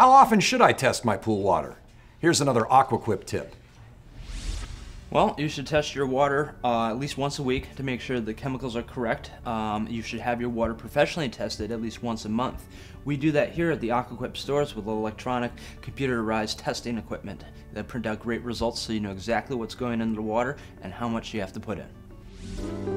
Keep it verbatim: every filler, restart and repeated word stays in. How often should I test my pool water? Here's another Aqua Quip tip. Well, you should test your water uh, at least once a week to make sure the chemicals are correct. Um, you should have your water professionally tested at least once a month. We do that here at the Aqua Quip stores with electronic computerized testing equipment that print out great results so you know exactly what's going into the water and how much you have to put in.